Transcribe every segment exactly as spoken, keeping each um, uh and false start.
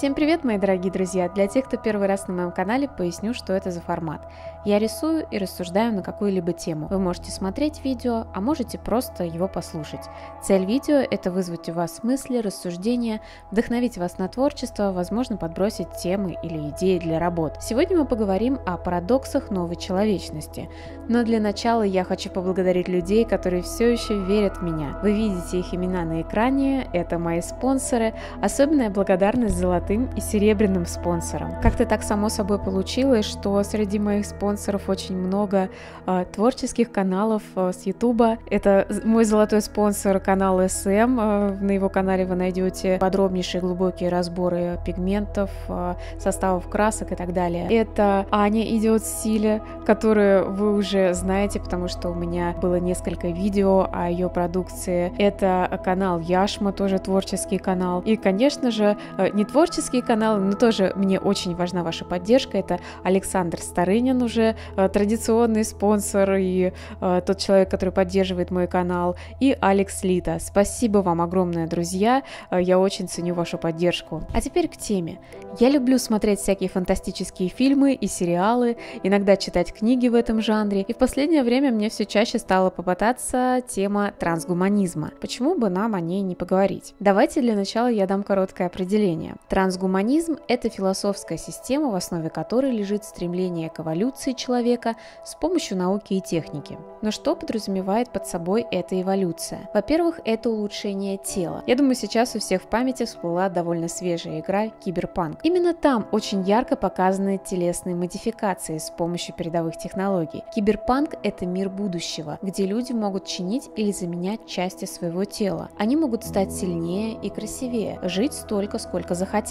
Всем привет, мои дорогие друзья! Для тех, кто первый раз на моем канале, поясню, что это за формат. Я рисую и рассуждаю на какую-либо тему. Вы можете смотреть видео, а можете просто его послушать. Цель видео – это вызвать у вас мысли, рассуждения, вдохновить вас на творчество, возможно, подбросить темы или идеи для работ. Сегодня мы поговорим о парадоксах новой человечности. Но для начала я хочу поблагодарить людей, которые все еще верят в меня. Вы видите их имена на экране, это мои спонсоры. Особенная благодарность золотым и серебряным спонсором. Как-то так само собой получилось, что среди моих спонсоров очень много э, творческих каналов э, с ютуба. Это мой золотой спонсор, канал эс эм. Э, на его канале вы найдете подробнейшие глубокие разборы пигментов, э, составов красок и так далее. Это Аня идет в стиле, которую вы уже знаете, потому что у меня было несколько видео о ее продукции. Это канал Яшма, тоже творческий канал. И, конечно же, э, не творческий каналы, но тоже мне очень важна ваша поддержка. Это Александр Старынин, уже традиционный спонсор и э, тот человек, который поддерживает мой канал, и Алекс Лита. Спасибо вам огромное, друзья, я очень ценю вашу поддержку. А теперь к теме. Я люблю смотреть всякие фантастические фильмы и сериалы, иногда читать книги в этом жанре, и в последнее время мне все чаще стала попадаться тема трансгуманизма. Почему бы нам о ней не поговорить? Давайте для начала я дам короткое определение. Трансгуманизм – это философская система, в основе которой лежит стремление к эволюции человека с помощью науки и техники. Но что подразумевает под собой эта эволюция? Во-первых, это улучшение тела. Я думаю, сейчас у всех в памяти всплыла довольно свежая игра «Киберпанк». Именно там очень ярко показаны телесные модификации с помощью передовых технологий. Киберпанк – это мир будущего, где люди могут чинить или заменять части своего тела. Они могут стать сильнее и красивее, жить столько, сколько захотят,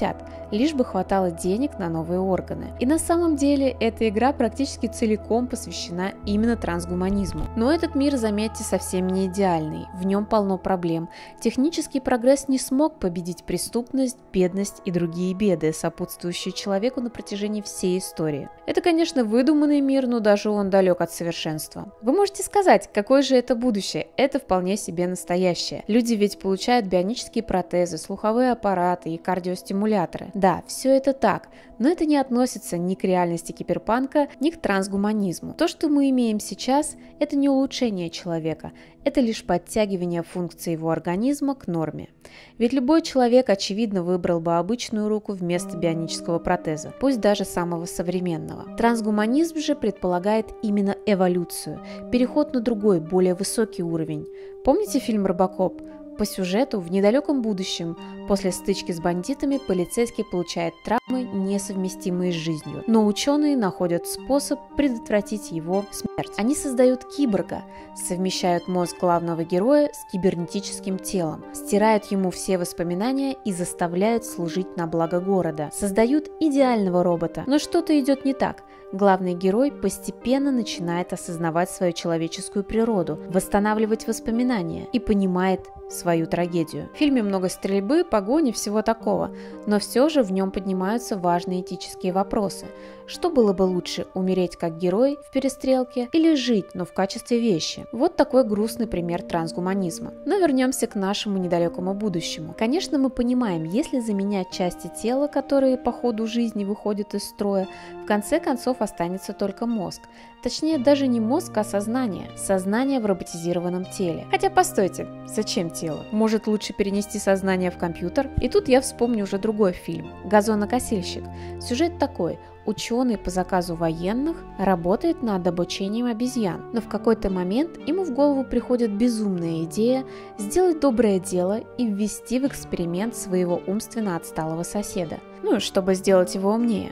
лишь бы хватало денег на новые органы. И на самом деле эта игра практически целиком посвящена именно трансгуманизму. Но этот мир, заметьте, совсем не идеальный, в нем полно проблем. Технический прогресс не смог победить преступность, бедность и другие беды, сопутствующие человеку на протяжении всей истории. Это, конечно, выдуманный мир, но даже он далек от совершенства. Вы можете сказать, какое же это будущее? Это вполне себе настоящее. Люди ведь получают бионические протезы, слуховые аппараты и кардиостимуляторы. Да, все это так, но это не относится ни к реальности киберпанка, ни к трансгуманизму. То, что мы имеем сейчас, это не улучшение человека, это лишь подтягивание функций его организма к норме. Ведь любой человек, очевидно, выбрал бы обычную руку вместо бионического протеза, пусть даже самого современного. Трансгуманизм же предполагает именно эволюцию, переход на другой, более высокий уровень. Помните фильм «Робокоп»? По сюжету, в недалеком будущем, после стычки с бандитами, полицейский получает травмы, несовместимые с жизнью. Но ученые находят способ предотвратить его смерть. Они создают киборга, совмещают мозг главного героя с кибернетическим телом, стирают ему все воспоминания и заставляют служить на благо города. Создают идеального робота. Но что-то идет не так. Главный герой постепенно начинает осознавать свою человеческую природу, восстанавливать воспоминания и понимает свою трагедию. В фильме много стрельбы, погони, всего такого, но все же в нем поднимаются важные этические вопросы. Что было бы лучше, умереть как герой в перестрелке или жить, но в качестве вещи? Вот такой грустный пример трансгуманизма. Но вернемся к нашему недалекому будущему. Конечно, мы понимаем, если заменять части тела, которые по ходу жизни выходят из строя, в конце концов останется только мозг. Точнее, даже не мозг, а сознание. Сознание в роботизированном теле. Хотя, постойте, зачем тело? Может, лучше перенести сознание в компьютер? И тут я вспомню уже другой фильм «Газонокосильщик». Сюжет такой. Ученый по заказу военных работает над обучением обезьян, но в какой-то момент ему в голову приходит безумная идея сделать доброе дело и ввести в эксперимент своего умственно отсталого соседа, ну, чтобы сделать его умнее.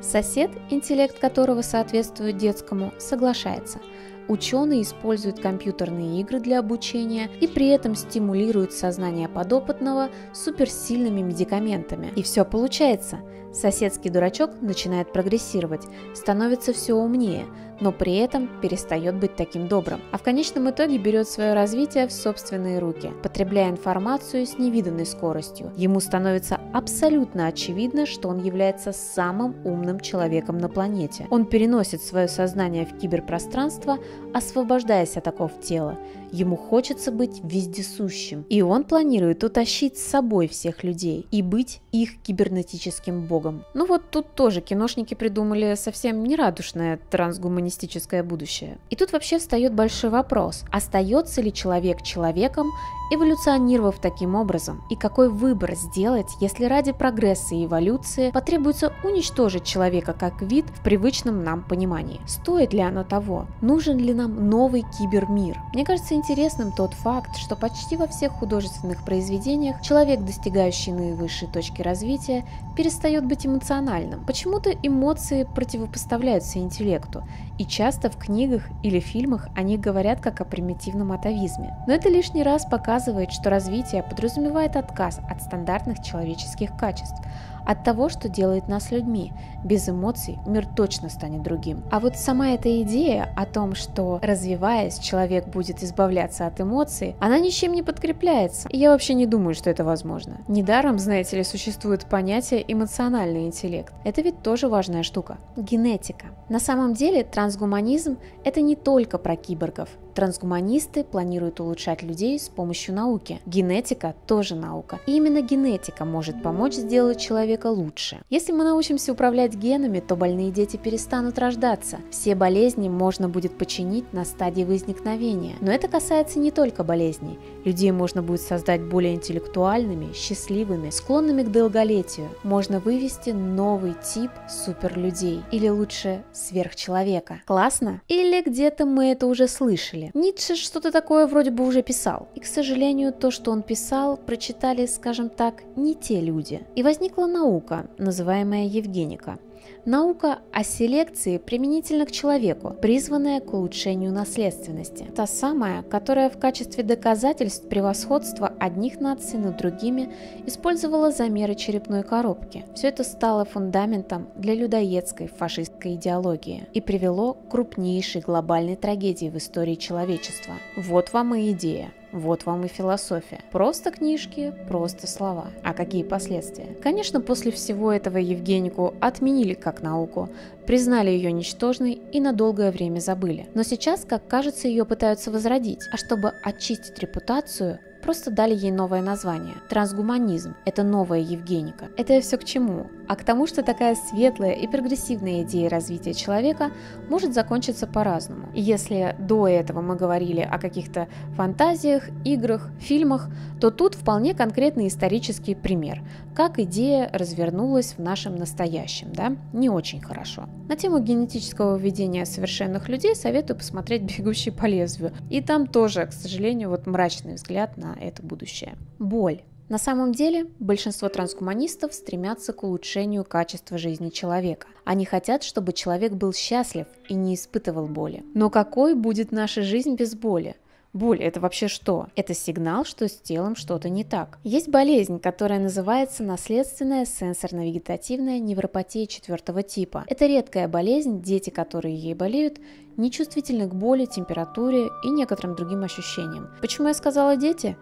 Сосед, интеллект которого соответствует детскому, соглашается. Ученые используют компьютерные игры для обучения и при этом стимулируют сознание подопытного суперсильными медикаментами. И все получается. Соседский дурачок начинает прогрессировать, становится все умнее, но при этом перестает быть таким добрым, а в конечном итоге берет свое развитие в собственные руки, потребляя информацию с невиданной скоростью. Ему становится абсолютно очевидно, что он является самым умным человеком на планете. Он переносит свое сознание в киберпространство, освобождаясь от оков тела. Ему хочется быть вездесущим, и он планирует утащить с собой всех людей и быть их кибернетическим богом. Ну вот тут тоже киношники придумали совсем нерадушное трансгуманистическое будущее. И тут вообще встает большой вопрос, остается ли человек человеком, эволюционировав таким образом, и какой выбор сделать, если ради прогресса и эволюции потребуется уничтожить человека как вид в привычном нам понимании. Стоит ли оно того? Нужен ли нам новый кибермир? Мне кажется интересным тот факт, что почти во всех художественных произведениях человек, достигающий наивысшей точки развития, перестает быть эмоциональным. Почему-то эмоции противопоставляются интеллекту, и часто в книгах или фильмах они говорят как о примитивном атовизме. Но это лишний раз показывает, что развитие подразумевает отказ от стандартных человеческих качеств, от того, что делает нас людьми. Без эмоций мир точно станет другим. А вот сама эта идея о том, что развиваясь, человек будет избавляться от эмоций, она ничем не подкрепляется. И я вообще не думаю, что это возможно. Недаром, знаете ли, существует понятие эмоциональный интеллект. Это ведь тоже важная штука. Генетика. На самом деле трансгуманизм – это не только про киборгов. Трансгуманисты планируют улучшать людей с помощью науки. Генетика тоже наука. И именно генетика может помочь сделать человека лучше. Если мы научимся управлять генами, то больные дети перестанут рождаться. Все болезни можно будет починить на стадии возникновения. Но это касается не только болезней. Людей можно будет создать более интеллектуальными, счастливыми, склонными к долголетию. Можно вывести новый тип суперлюдей. Или лучше сверхчеловека. Классно? Или где-то мы это уже слышали. Ницше что-то такое вроде бы уже писал. И, к сожалению, то, что он писал, прочитали, скажем так, не те люди. И возникла наука, называемая Евгеника. Наука о селекции применительно к человеку, призванная к улучшению наследственности. Та самая, которая в качестве доказательств превосходства одних наций над другими использовала замеры черепной коробки. Все это стало фундаментом для людоедской фашистской идеологии и привело к крупнейшей глобальной трагедии в истории человечества. Вот вам и идея. Вот вам и философия. Просто книжки, просто слова. А какие последствия? Конечно, после всего этого Евгенику отменили как науку, признали ее ничтожной и на долгое время забыли. Но сейчас, как кажется, ее пытаются возродить. А чтобы очистить репутацию, просто дали ей новое название. Трансгуманизм – это новая Евгеника. Это все к чему? А к тому, что такая светлая и прогрессивная идея развития человека может закончиться по-разному. И если до этого мы говорили о каких-то фантазиях, играх, фильмах, то тут вполне конкретный исторический пример, как идея развернулась в нашем настоящем, да? Не очень хорошо. На тему генетического введения совершенных людей советую посмотреть «Бегущий по лезвию». И там тоже, к сожалению, вот мрачный взгляд на это будущее. Боль. На самом деле, большинство трансгуманистов стремятся к улучшению качества жизни человека. Они хотят, чтобы человек был счастлив и не испытывал боли. Но какой будет наша жизнь без боли? Боль – это вообще что? Это сигнал, что с телом что-то не так. Есть болезнь, которая называется наследственная сенсорно-вегетативная невропатия четвертого типа. Это редкая болезнь, дети, которые ей болеют, не чувствительны к боли, температуре и некоторым другим ощущениям. Почему я сказала «дети»?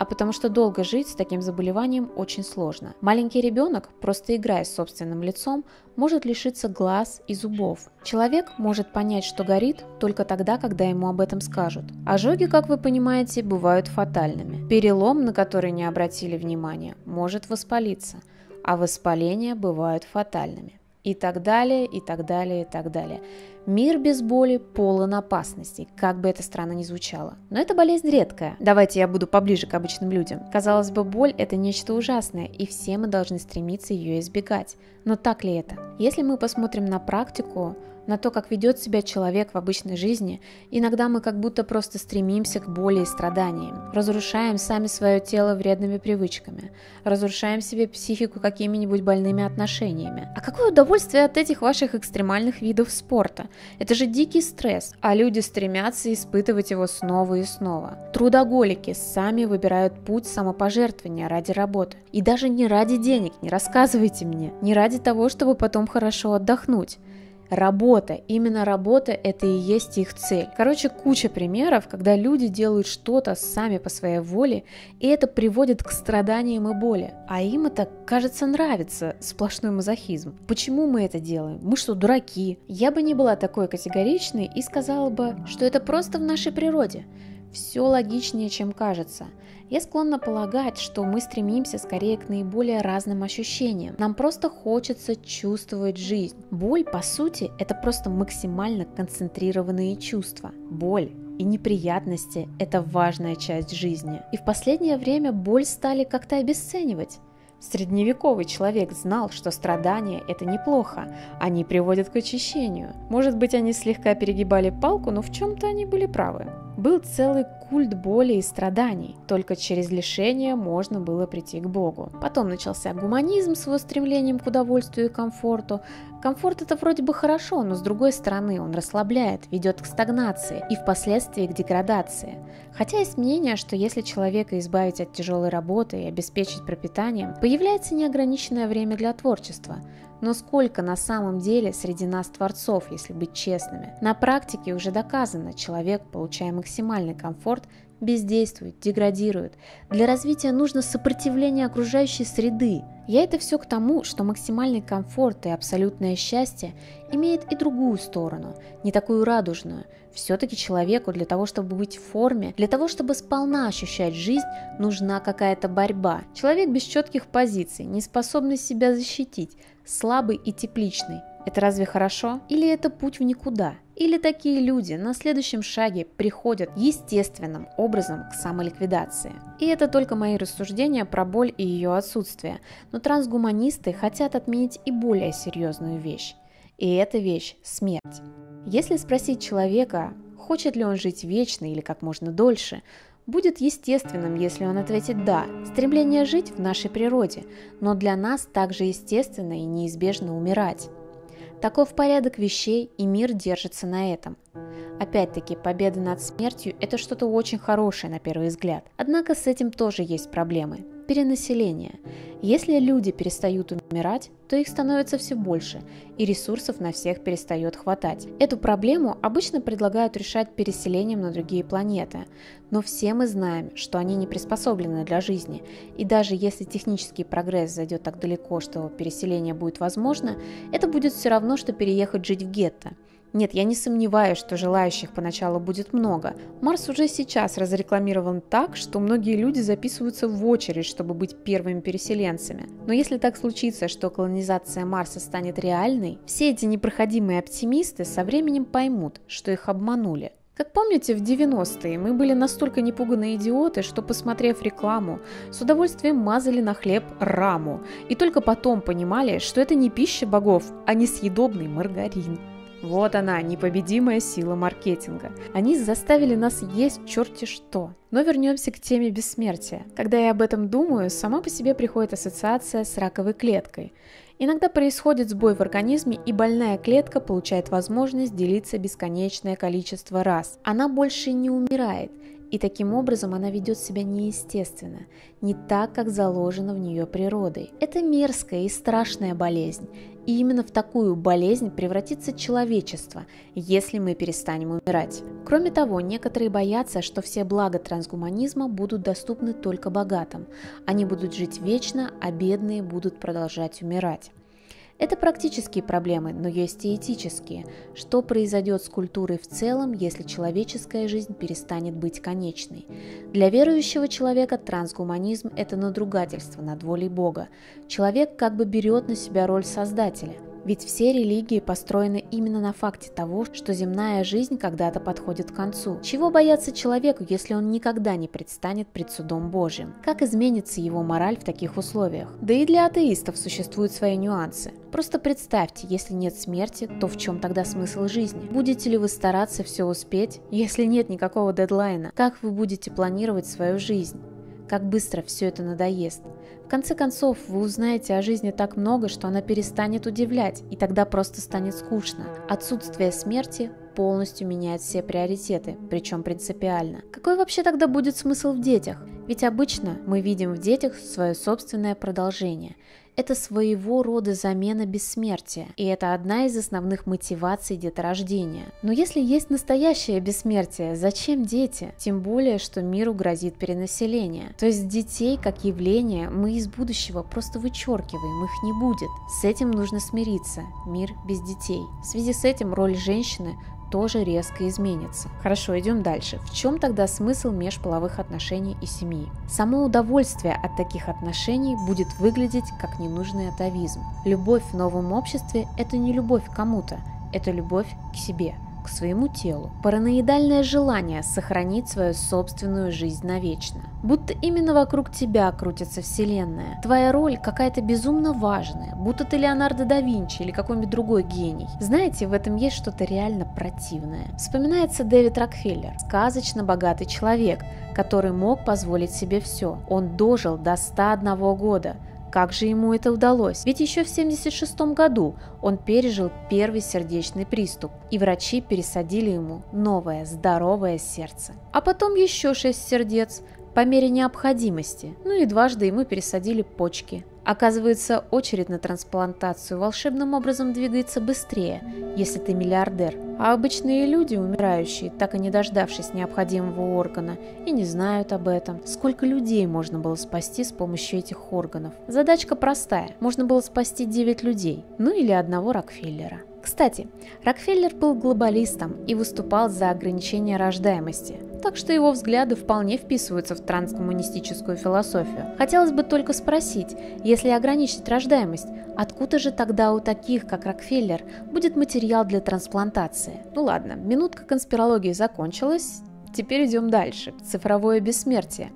А потому что долго жить с таким заболеванием очень сложно. Маленький ребенок, просто играя с собственным лицом, может лишиться глаз и зубов. Человек может понять, что горит, только тогда, когда ему об этом скажут. Ожоги, как вы понимаете, бывают фатальными. Перелом, на который не обратили внимания, может воспалиться, а воспаления бывают фатальными. И так далее, и так далее, и так далее. Мир без боли полон опасностей, как бы это странно ни звучало. Но эта болезнь редкая. Давайте я буду поближе к обычным людям. Казалось бы, боль – это нечто ужасное, и все мы должны стремиться ее избегать. Но так ли это? Если мы посмотрим на практику, на то, как ведет себя человек в обычной жизни, иногда мы как будто просто стремимся к боли и страданиям, разрушаем сами свое тело вредными привычками, разрушаем себе психику какими-нибудь больными отношениями. А какое удовольствие от этих ваших экстремальных видов спорта? Это же дикий стресс, а люди стремятся испытывать его снова и снова. Трудоголики сами выбирают путь самопожертвования ради работы. И даже не ради денег, не рассказывайте мне, не ради того, чтобы потом хорошо отдохнуть. Работа, именно работа, это и есть их цель. Короче, куча примеров, когда люди делают что-то сами по своей воле, и это приводит к страданиям и боли. А им это, кажется, нравится, сплошной мазохизм. Почему мы это делаем? Мы что, дураки? Я бы не была такой категоричной и сказала бы, что это просто в нашей природе. Все логичнее, чем кажется. Я склонна полагать, что мы стремимся скорее к наиболее разным ощущениям. Нам просто хочется чувствовать жизнь. Боль, по сути, это просто максимально концентрированные чувства. Боль и неприятности – это важная часть жизни. И в последнее время боль стали как-то обесценивать. Средневековый человек знал, что страдания – это неплохо, они приводят к очищению. Может быть, они слегка перегибали палку, но в чем-то они были правы. Был целый культ боли и страданий, только через лишение можно было прийти к Богу. Потом начался гуманизм с его стремлением к удовольствию и комфорту. Комфорт – это вроде бы хорошо, но с другой стороны он расслабляет, ведет к стагнации и впоследствии к деградации. Хотя есть мнение, что если человека избавить от тяжелой работы и обеспечить пропитанием, появляется неограниченное время для творчества. Но сколько на самом деле среди нас творцов, если быть честными? На практике уже доказано, человек, получая максимальный комфорт, бездействует, деградирует. Для развития нужно сопротивление окружающей среды. Я это все к тому, что максимальный комфорт и абсолютное счастье имеет и другую сторону, не такую радужную. Все-таки человеку для того, чтобы быть в форме, для того, чтобы сполна ощущать жизнь, нужна какая-то борьба. Человек без четких позиций, не способный себя защитить, слабый и тепличный. Это разве хорошо? Или это путь в никуда? Или такие люди на следующем шаге приходят естественным образом к самоликвидации? И это только мои рассуждения про боль и ее отсутствие. Но трансгуманисты хотят отменить и более серьезную вещь. И эта вещь – смерть. Если спросить человека, хочет ли он жить вечно или как можно дольше, будет естественным, если он ответит «да». Стремление жить в нашей природе, но для нас также естественно и неизбежно умирать. Таков порядок вещей, и мир держится на этом. Опять-таки, победа над смертью – это что-то очень хорошее на первый взгляд. Однако с этим тоже есть проблемы. Перенаселение. Если люди перестают умирать, то их становится все больше, и ресурсов на всех перестает хватать. Эту проблему обычно предлагают решать переселением на другие планеты, но все мы знаем, что они не приспособлены для жизни, и даже если технический прогресс зайдет так далеко, что переселение будет возможно, это будет все равно, что переехать жить в гетто. Нет, я не сомневаюсь, что желающих поначалу будет много. Марс уже сейчас разрекламирован так, что многие люди записываются в очередь, чтобы быть первыми переселенцами. Но если так случится, что колонизация Марса станет реальной, все эти непроходимые оптимисты со временем поймут, что их обманули. Как помните, в девяностые мы были настолько непуганные идиоты, что, посмотрев рекламу, с удовольствием мазали на хлеб раму. И только потом понимали, что это не пища богов, а несъедобный маргарин. Вот она, непобедимая сила маркетинга. Они заставили нас есть черти что. Но вернемся к теме бессмертия. Когда я об этом думаю, сама по себе приходит ассоциация с раковой клеткой. Иногда происходит сбой в организме, и больная клетка получает возможность делиться бесконечное количество раз. Она больше не умирает, и таким образом она ведет себя неестественно, не так, как заложено в нее природой. Это мерзкая и страшная болезнь. И именно в такую болезнь превратится человечество, если мы перестанем умирать. Кроме того, некоторые боятся, что все блага трансгуманизма будут доступны только богатым. Они будут жить вечно, а бедные будут продолжать умирать. Это практические проблемы, но есть и этические. Что произойдет с культурой в целом, если человеческая жизнь перестанет быть конечной? Для верующего человека трансгуманизм – это надругательство над волей Бога. Человек как бы берет на себя роль Создателя. Ведь все религии построены именно на факте того, что земная жизнь когда-то подходит к концу. Чего бояться человеку, если он никогда не предстанет пред судом Божьим? Как изменится его мораль в таких условиях? Да и для атеистов существуют свои нюансы. Просто представьте, если нет смерти, то в чем тогда смысл жизни? Будете ли вы стараться все успеть, если нет никакого дедлайна? Как вы будете планировать свою жизнь? Как быстро все это надоест. В конце концов, вы узнаете о жизни так много, что она перестанет удивлять, и тогда просто станет скучно. Отсутствие смерти полностью меняет все приоритеты, причем принципиально. Какой вообще тогда будет смысл в детях? Ведь обычно мы видим в детях свое собственное продолжение. Это своего рода замена бессмертия, и это одна из основных мотиваций деторождения. Но если есть настоящее бессмертие, зачем дети? Тем более, что миру грозит перенаселение. То есть детей как явление мы из будущего просто вычеркиваем, их не будет. С этим нужно смириться. Мир без детей. В связи с этим роль женщины тоже резко изменится. Хорошо, идем дальше. В чем тогда смысл межполовых отношений и семьи? Само удовольствие от таких отношений будет выглядеть как ненужный атовизм. Любовь в новом обществе – это не любовь к кому-то, это любовь к себе, к своему телу. Параноидальное желание сохранить свою собственную жизнь навечно. Будто именно вокруг тебя крутится вселенная. Твоя роль какая-то безумно важная, будто ты Леонардо да Винчи или какой-нибудь другой гений. Знаете, в этом есть что-то реально противное. Вспоминается Дэвид Рокфеллер, сказочно богатый человек, который мог позволить себе все. Он дожил до ста одного года. Как же ему это удалось? Ведь еще в семьдесят шестом году он пережил первый сердечный приступ, и врачи пересадили ему новое здоровое сердце. А потом еще шесть сердец по мере необходимости, ну и дважды ему пересадили почки. Оказывается, очередь на трансплантацию волшебным образом двигается быстрее, если ты миллиардер. А обычные люди, умирающие, так и не дождавшись необходимого органа, и не знают об этом. Сколько людей можно было спасти с помощью этих органов? Задачка простая. Можно было спасти девять людей, ну или одного Рокфеллера. Кстати, Рокфеллер был глобалистом и выступал за ограничение рождаемости, так что его взгляды вполне вписываются в транскоммунистическую философию. Хотелось бы только спросить, если ограничить рождаемость, откуда же тогда у таких, как Рокфеллер, будет материал для трансплантации? Ну ладно, минутка конспирологии закончилась, теперь идем дальше. Цифровое бессмертие.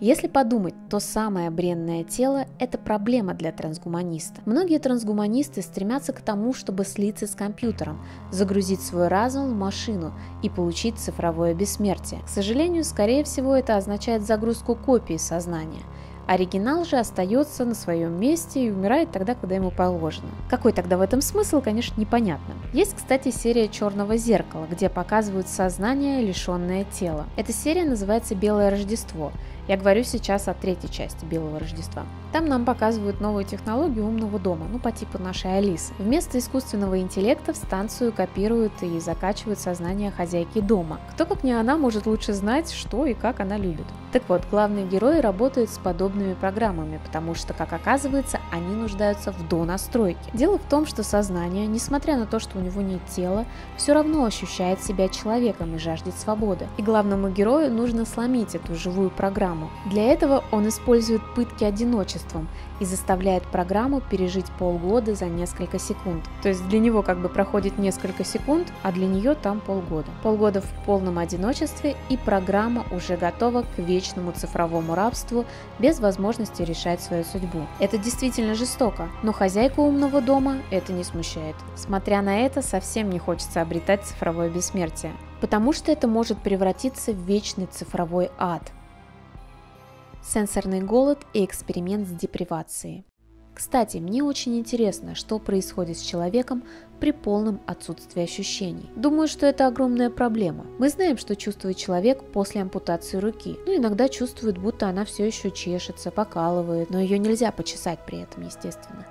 Если подумать, то самое бренное тело – это проблема для трансгуманиста. Многие трансгуманисты стремятся к тому, чтобы слиться с компьютером, загрузить свой разум в машину и получить цифровое бессмертие. К сожалению, скорее всего, это означает загрузку копии сознания. Оригинал же остается на своем месте и умирает тогда, когда ему положено. Какой тогда в этом смысл, конечно, непонятно. Есть, кстати, серия «Черного зеркала», где показывают сознание, лишенное тела. Эта серия называется «Белое Рождество». Я говорю сейчас о третьей части «Белого Рождества». Там нам показывают новую технологию умного дома, ну по типу нашей Алисы. Вместо искусственного интеллекта в станцию копируют и закачивают сознание хозяйки дома. Кто как не она может лучше знать, что и как она любит. Так вот, главные герои работают с подобными программами, потому что, как оказывается, они нуждаются в донастройке. Дело в том, что сознание, несмотря на то, что у него нет тела, все равно ощущает себя человеком и жаждет свободы. И главному герою нужно сломить эту живую программу. Для этого он использует пытки одиночеством и заставляет программу пережить полгода за несколько секунд. То есть для него как бы проходит несколько секунд, а для нее там полгода. Полгода в полном одиночестве, и программа уже готова к вечному цифровому рабству без возможности решать свою судьбу. Это действительно жестоко, но хозяйку умного дома это не смущает. Смотря на это, совсем не хочется обретать цифровое бессмертие, потому что это может превратиться в вечный цифровой ад. Сенсорный голод и эксперимент с депривацией. Кстати, мне очень интересно, что происходит с человеком при полном отсутствии ощущений. Думаю, что это огромная проблема. Мы знаем, что чувствует человек после ампутации руки, но иногда чувствует, будто она все еще чешется, покалывает, но ее нельзя почесать при этом, естественно.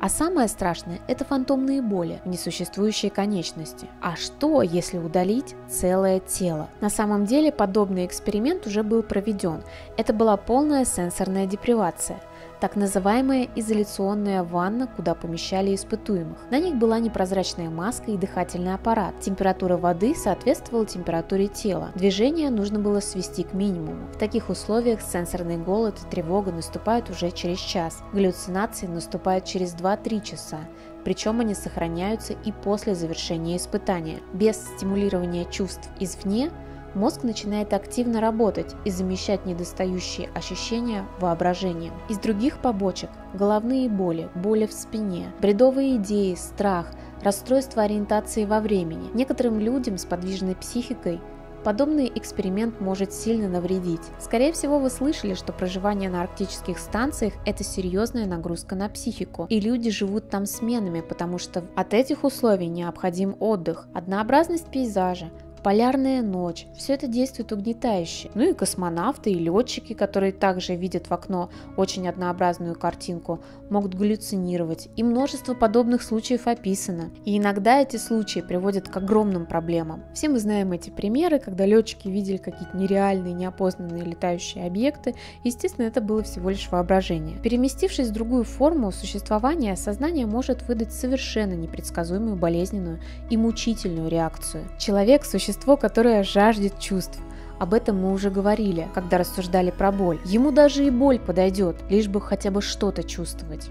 А самое страшное – это фантомные боли в несуществующей конечности. А что, если удалить целое тело? На самом деле, подобный эксперимент уже был проведен. Это была полная сенсорная депривация. Так называемая изоляционная ванна, куда помещали испытуемых. На них была непрозрачная маска и дыхательный аппарат. Температура воды соответствовала температуре тела. Движение нужно было свести к минимуму. В таких условиях сенсорный голод и тревога наступают уже через час. Галлюцинации наступают через два-три часа. Причем они сохраняются и после завершения испытания. Без стимулирования чувств извне мозг начинает активно работать и замещать недостающие ощущения воображением. Из других побочек – головные боли, боли в спине, бредовые идеи, страх, расстройство ориентации во времени. Некоторым людям с подвижной психикой подобный эксперимент может сильно навредить. Скорее всего, вы слышали, что проживание на арктических станциях – это серьезная нагрузка на психику, и люди живут там сменами, потому что от этих условий необходим отдых, однообразность пейзажа, полярная ночь, все это действует угнетающе. Ну и космонавты и летчики, которые также видят в окно очень однообразную картинку, могут галлюцинировать, и множество подобных случаев описано. И иногда эти случаи приводят к огромным проблемам. Все мы знаем эти примеры, когда летчики видели какие-то нереальные, неопознанные летающие объекты, естественно, это было всего лишь воображение. Переместившись в другую форму существования, сознание может выдать совершенно непредсказуемую, болезненную и мучительную реакцию. Человек существует Существо, которое жаждет чувств. Об этом мы уже говорили, когда рассуждали про боль. Ему даже и боль подойдет, лишь бы хотя бы что-то чувствовать.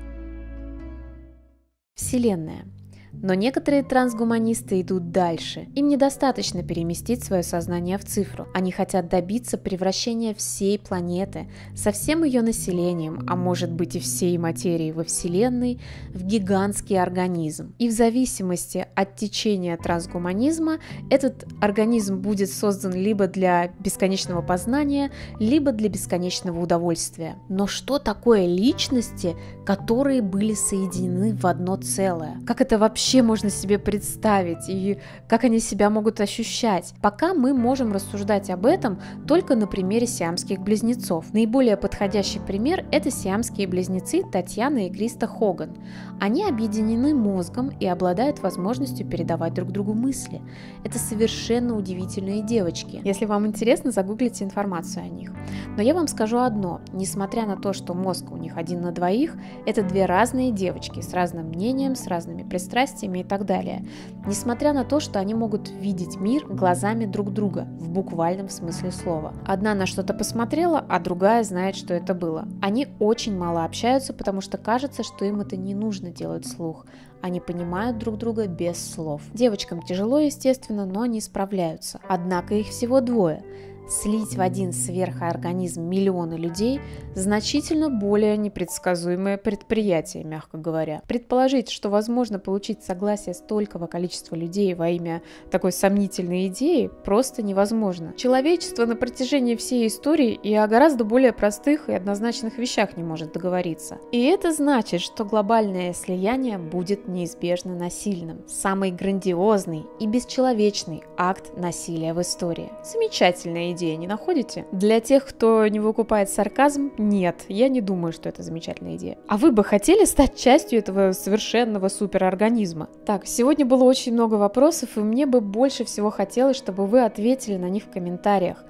Вселенная. Но некоторые трансгуманисты идут дальше. Им недостаточно переместить свое сознание в цифру. Они хотят добиться превращения всей планеты со всем ее населением, а может быть и всей материи во Вселенной, в гигантский организм. И в зависимости от течения трансгуманизма этот организм будет создан либо для бесконечного познания, либо для бесконечного удовольствия. Но что такое личности, которые были соединены в одно целое? Как это вообще можно себе представить и как они себя могут ощущать? Пока мы можем рассуждать об этом только на примере сиамских близнецов. Наиболее подходящий пример – это сиамские близнецы Татьяна и Криста Хоган. Они объединены мозгом и обладают возможностью передавать друг другу мысли. Это совершенно удивительные девочки. Если вам интересно, загуглите информацию о них. Но я вам скажу одно. Несмотря на то, что мозг у них один на двоих, это две разные девочки с разным мнением, с разными пристрастиями и так далее, несмотря на то, что они могут видеть мир глазами друг друга в буквальном смысле слова. Одна на что-то посмотрела, а другая знает, что это было. Они очень мало общаются, потому что кажется, что им это не нужно делать вслух. Они понимают друг друга без слов. Девочкам тяжело, естественно, но они справляются. Однако их всего двое. Слить в один сверхорганизм миллионы людей – значительно более непредсказуемое предприятие, мягко говоря. Предположить, что возможно получить согласие столького количества людей во имя такой сомнительной идеи, просто невозможно. Человечество на протяжении всей истории и о гораздо более простых и однозначных вещах не может договориться. И это значит, что глобальное слияние будет неизбежно насильным. Самый грандиозный и бесчеловечный акт насилия в истории. Замечательная идея. Не находите? Для тех, кто не выкупает сарказм, нет, я не думаю, что это замечательная идея. А вы бы хотели стать частью этого совершенного суперорганизма? Так, сегодня было очень много вопросов, и мне бы больше всего хотелось, чтобы вы ответили на них в комментариях.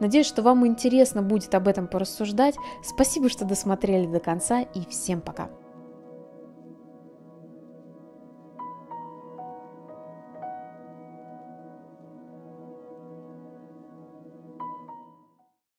Надеюсь, что вам интересно будет об этом порассуждать. Спасибо, что досмотрели до конца, и всем пока!